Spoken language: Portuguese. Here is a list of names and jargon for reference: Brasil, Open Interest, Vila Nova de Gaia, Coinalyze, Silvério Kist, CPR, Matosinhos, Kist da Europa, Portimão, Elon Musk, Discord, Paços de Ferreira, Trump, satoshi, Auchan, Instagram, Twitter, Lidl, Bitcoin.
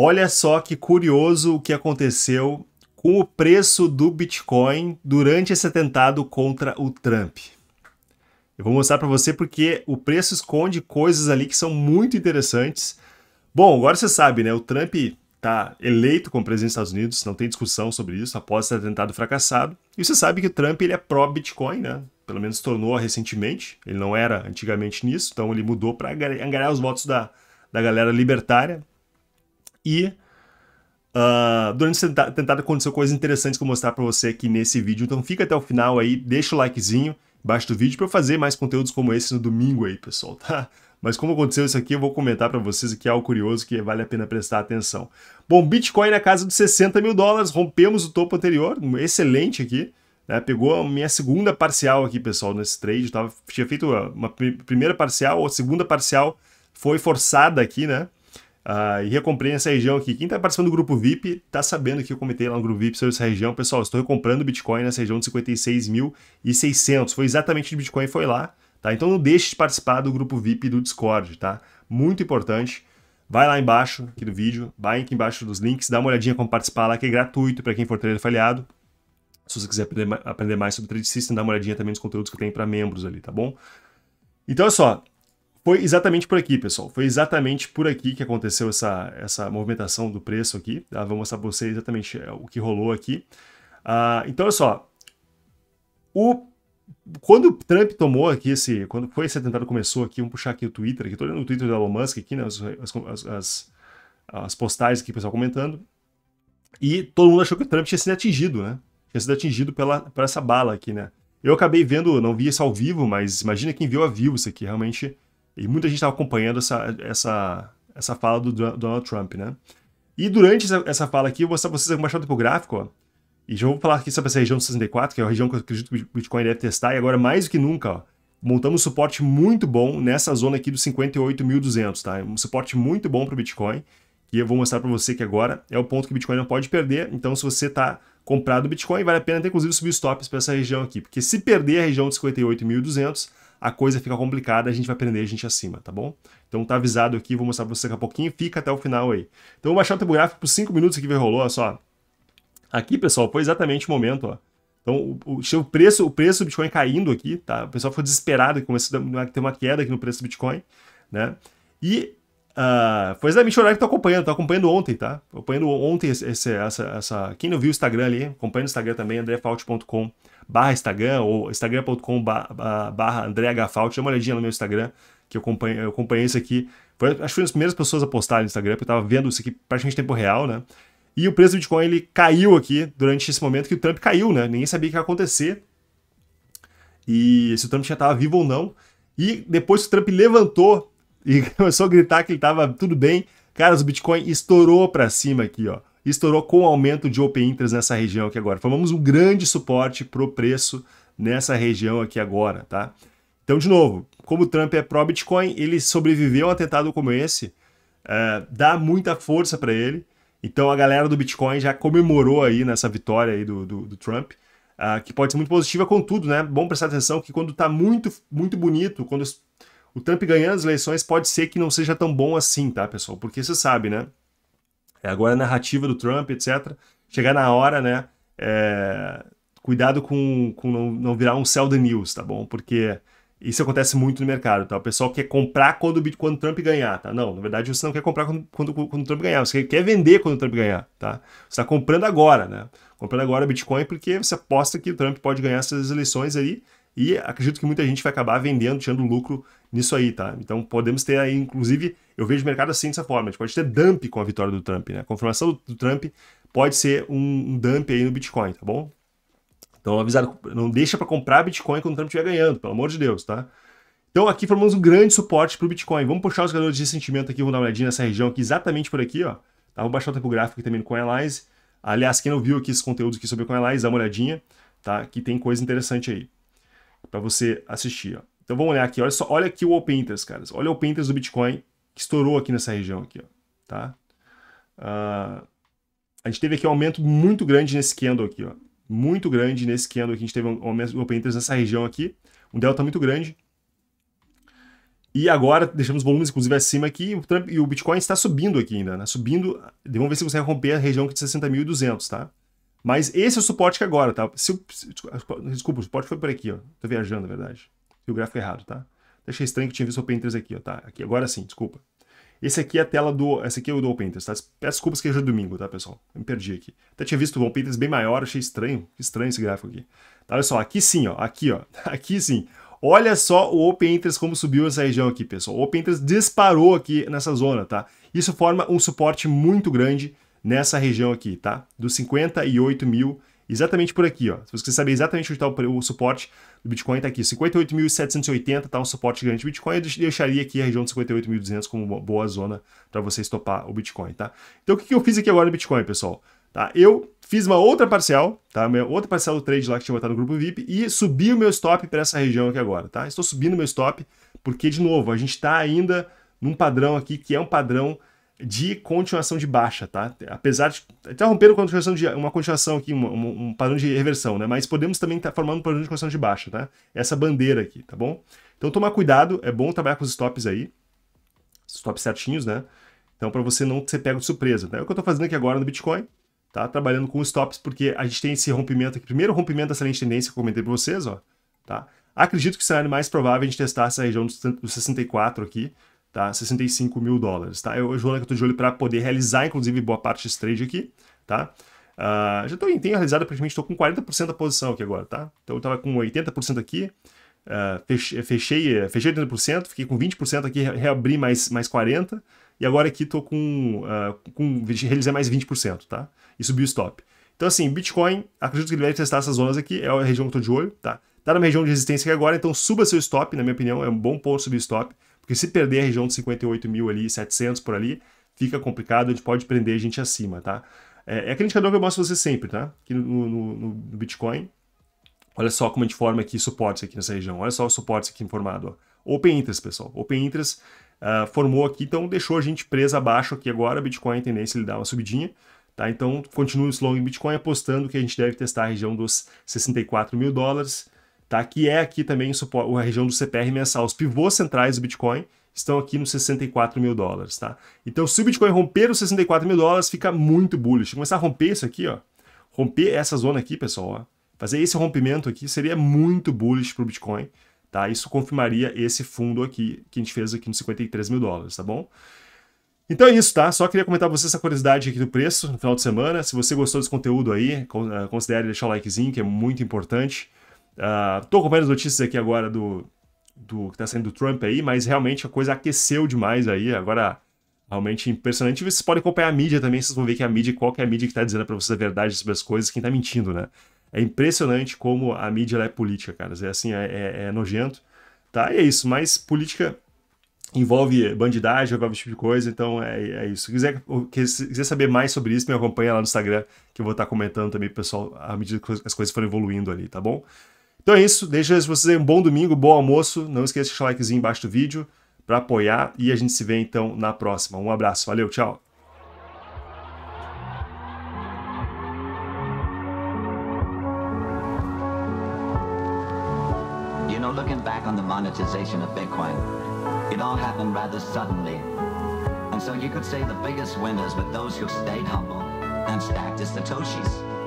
Olha só que curioso o que aconteceu com o preço do Bitcoin durante esse atentado contra o Trump. Eu vou mostrar para você porque o preço esconde coisas ali que são muito interessantes. Bom, agora você sabe, né? O Trump está eleito como presidente dos Estados Unidos, não tem discussão sobre isso, após esse atentado fracassado. E você sabe que o Trump ele é pró-Bitcoin, né? Pelo menos tornou recentemente, ele não era antigamente nisso, então ele mudou para angariar os votos da galera libertária. E durante o atentado aconteceu coisas interessantes que eu vou mostrar para você aqui nesse vídeo. Então fica até o final aí, deixa o likezinho embaixo do vídeo para eu fazer mais conteúdos como esse no domingo aí, pessoal, tá? Mas como aconteceu isso aqui, eu vou comentar para vocês aqui algo curioso que vale a pena prestar atenção. Bom, Bitcoin na casa dos 60 mil dólares, rompemos o topo anterior, excelente aqui, né? Pegou a minha segunda parcial aqui, pessoal, nesse trade. Eu tinha feito uma primeira parcial, a segunda parcial foi forçada aqui, né? E recomprei nessa região aqui. Quem está participando do grupo VIP está sabendo que eu comentei lá no grupo VIP sobre essa região. Pessoal, estou recomprando Bitcoin nessa região de 56.600. Foi exatamente o Bitcoin foi lá, tá? Então não deixe de participar do grupo VIP do Discord, tá? Muito importante. Vai lá embaixo aqui do vídeo, vai aqui embaixo dos links, dá uma olhadinha como participar lá, que é gratuito para quem for trader afiliado. Se você quiser aprender mais sobre o Trade System, dá uma olhadinha também nos conteúdos que tem para membros ali, tá bom? Então é só. Foi exatamente por aqui, pessoal. Foi exatamente por aqui que aconteceu essa movimentação do preço aqui. Tá? Vou mostrar para vocês exatamente o que rolou aqui. Então, olha só. Quando o Trump tomou aqui esse... Quando foi esse atentado, começou aqui, vamos puxar aqui o Twitter. Estou olhando o Twitter do Elon Musk aqui, né? As postagens aqui, o pessoal comentando. E todo mundo achou que o Trump tinha sido atingido, né? Tinha sido atingido por essa bala aqui, né? Eu acabei vendo, não vi isso ao vivo, mas imagina quem viu ao vivo isso aqui, realmente... E muita gente estava acompanhando essa fala do Donald Trump, né? E durante essa fala aqui, eu vou mostrar para vocês alguma chave tipográfica, ó. E já vou falar aqui sobre essa região de 64, que é a região que eu acredito que o Bitcoin deve testar. E agora, mais do que nunca, ó, montamos um suporte muito bom nessa zona aqui dos 58.200, tá? Um suporte muito bom para o Bitcoin. E eu vou mostrar para você que agora é o ponto que o Bitcoin não pode perder. Então, se você está comprado o Bitcoin, vale a pena até, inclusive, subir os tops para essa região aqui. Porque se perder a região de 58.200... a coisa fica complicada, a gente vai prender a gente acima, tá bom? Então tá avisado aqui, vou mostrar pra você daqui a pouquinho, fica até o final aí. Então vou baixar o tempo gráfico por 5 minutos aqui, rolou, olha só. Aqui, pessoal, foi exatamente o momento, ó. Então o preço do Bitcoin caindo aqui, tá? O pessoal ficou desesperado, começou a ter uma queda aqui no preço do Bitcoin, né? E foi exatamente o horário que tô acompanhando ontem, tá? Acompanhando ontem essa... Quem não viu o Instagram ali, acompanha no Instagram também, andrefauth.com/Instagram ou instagram.com/AndréHFauth, dá uma olhadinha no meu Instagram, que eu acompanhei isso aqui. Acho que fui as primeiras pessoas a postar no Instagram, porque eu tava vendo isso aqui praticamente em tempo real, né? E o preço do Bitcoin, ele caiu aqui durante esse momento que o Trump caiu, né? Ninguém sabia o que ia acontecer. E se o Trump já tava vivo ou não. E depois que o Trump levantou e começou a gritar que ele tava tudo bem, cara, o Bitcoin estourou pra cima aqui, ó. Estourou com o aumento de Open Interest nessa região aqui agora. Formamos um grande suporte para o preço nessa região aqui agora, tá? Então, de novo, como o Trump é pró-Bitcoin, ele sobreviveu a um atentado como esse, dá muita força para ele. Então, a galera do Bitcoin já comemorou aí nessa vitória aí do Trump, que pode ser muito positiva, contudo, né? Bom prestar atenção que quando tá muito, muito bonito, quando o Trump ganhando as eleições, pode ser que não seja tão bom assim, tá, pessoal? Porque você sabe, né? Agora a narrativa do Trump, etc. Chegar na hora, né? Cuidado com não virar um sell the news, tá bom? Porque isso acontece muito no mercado, tá? O pessoal quer comprar quando o Trump ganhar, tá? Não, na verdade você não quer comprar quando o Trump ganhar. Você quer vender quando o Trump ganhar, tá? Você está comprando agora, né? Comprando agora Bitcoin porque você aposta que o Trump pode ganhar essas eleições aí. E acredito que muita gente vai acabar vendendo, tirando lucro nisso aí, tá? Então podemos ter aí, inclusive, eu vejo o mercado assim dessa forma, a gente pode ter dump com a vitória do Trump, né? A confirmação do Trump pode ser um dump aí no Bitcoin, tá bom? Então avisado, não deixa para comprar Bitcoin quando o Trump estiver ganhando, pelo amor de Deus, tá? Então aqui formamos um grande suporte para o Bitcoin. Vamos puxar os ganhadores de sentimento aqui, vamos dar uma olhadinha nessa região aqui, exatamente por aqui, ó. Tá? Vou baixar o tempo gráfico aqui também no Coinalyze. Aliás, quem não viu aqui esse conteúdo aqui sobre o Coinalyze, dá uma olhadinha, tá? Que tem coisa interessante aí para você assistir, ó. Então vamos olhar aqui, olha só, olha aqui o Open Interest, caras. Olha o Open Interest do Bitcoin que estourou aqui nessa região aqui, ó, tá? A gente teve aqui um aumento muito grande nesse candle aqui, ó. Muito grande nesse candle aqui, a gente teve um aumento do Open Interest nessa região aqui, um delta muito grande. E agora deixamos volumes, inclusive, acima aqui. O Trump e o Bitcoin está subindo aqui ainda, né? Subindo. Vamos ver se consegue romper a região de 60.200, tá? Mas esse é o suporte que agora, tá? Desculpa, o suporte foi por aqui, ó. Tô viajando, na verdade. E o gráfico errado, tá? Achei estranho que eu tinha visto o Open Interest aqui, ó. Tá? Aqui, agora sim, desculpa. Esse aqui é a tela do... Esse aqui é o do Open Interest, tá? Peço desculpas que hoje é domingo, tá, pessoal? Eu me perdi aqui. Até tinha visto o Open Interest bem maior, achei estranho. Estranho esse gráfico aqui. Tá, olha só, aqui sim, ó. Aqui, ó. Aqui sim. Olha só o Open Interest como subiu essa região aqui, pessoal. O Open Interest disparou aqui nessa zona, tá? Isso forma um suporte muito grande nessa região aqui, tá? Dos 58 mil, exatamente por aqui, ó. Se você saber exatamente onde está o suporte do Bitcoin, tá aqui. 58.780, tá? Um suporte grande do Bitcoin. Eu deixaria aqui a região de 58.200 como uma boa zona para você estopar o Bitcoin, tá? Então, o que eu fiz aqui agora no Bitcoin, pessoal? Tá? Eu fiz uma outra parcial, tá? Uma outra parcial do trade lá que tinha botado no grupo VIP e subi o meu stop para essa região aqui agora, tá? Estou subindo o meu stop porque, de novo, a gente está ainda num padrão aqui que é um padrão de continuação de baixa, tá? Apesar de estar rompendo uma continuação aqui, um padrão de reversão, né? Mas podemos também estar formando um padrão de continuação de baixa, tá? Essa bandeira aqui, tá bom? Então, tomar cuidado, é bom trabalhar com os stops aí, os stops certinhos, né? Então, para você não ser pego de surpresa, né? É o que eu estou fazendo aqui agora no Bitcoin, tá? Trabalhando com os tops, porque a gente tem esse rompimento aqui. Primeiro rompimento dessa linha de tendência que eu comentei para vocês, ó, tá? Acredito que o cenário mais provável é a gente testar essa região dos 64 aqui, tá? 65 mil dólares, tá? Eu juro que eu tô de olho para poder realizar, inclusive, boa parte desse trade aqui, tá? Já tenho realizado, praticamente estou com 40% da posição aqui agora, tá? Então eu tava com 80% aqui, fechei 80%, fiquei com 20% aqui, reabri mais 40%, e agora aqui estou com realizar mais 20%, tá? E subiu o stop. Então, assim, Bitcoin, acredito que ele vai testar essas zonas aqui, é a região que eu estou de olho, tá? Tá na minha região de resistência aqui agora, então suba seu stop, na minha opinião, é um bom ponto subir o stop, porque se perder a região de 58 mil ali, 700 por ali, fica complicado, a gente pode prender a gente acima, tá? É aquele indicador que eu mostro pra você sempre, tá? Aqui no Bitcoin, olha só como a gente forma aqui suportes aqui nessa região, olha só o suporte aqui formado, ó. Open Interest, pessoal, Open Interest formou aqui, então deixou a gente presa abaixo aqui agora. Bitcoin, a tendência ele dá uma subidinha, tá? Então continua o long em Bitcoin apostando que a gente deve testar a região dos 64 mil dólares, tá? Que é aqui também a região do CPR mensal. Os pivôs centrais do Bitcoin estão aqui nos 64 mil dólares, tá? Então se o Bitcoin romper os 64 mil dólares, fica muito bullish. Começar a romper isso aqui, ó, romper essa zona aqui, pessoal, ó, fazer esse rompimento aqui seria muito bullish para o Bitcoin, tá? Isso confirmaria esse fundo aqui que a gente fez aqui nos 53 mil dólares, tá bom? Então é isso, tá? Só queria comentar pra você essa curiosidade aqui do preço no final de semana. Se você gostou desse conteúdo aí, considere deixar o likezinho, que é muito importante. Tô acompanhando as notícias aqui agora do que tá saindo do Trump aí, mas realmente a coisa aqueceu demais aí, agora realmente impressionante. Vocês podem acompanhar a mídia também, vocês vão ver que a mídia, qual que é a mídia que tá dizendo pra vocês a verdade sobre as coisas, quem tá mentindo, né? É impressionante como a mídia é política, cara. É assim, é nojento, tá? E é isso, mas política envolve bandidagem, envolve esse tipo de coisa, então é isso. Se quiser saber mais sobre isso, me acompanha lá no Instagram, que eu vou estar comentando também, pessoal, à medida que as coisas forem evoluindo ali, tá bom? Então é isso, deixo vocês um bom domingo, bom almoço, não esqueça de deixar o likezinho embaixo do vídeo para apoiar e a gente se vê então na próxima. Um abraço, valeu, tchau! Looking back on the monetization of Bitcoin, it all happened rather suddenly. And so you could say the biggest winners were those who stayed humble and stacked their satoshis.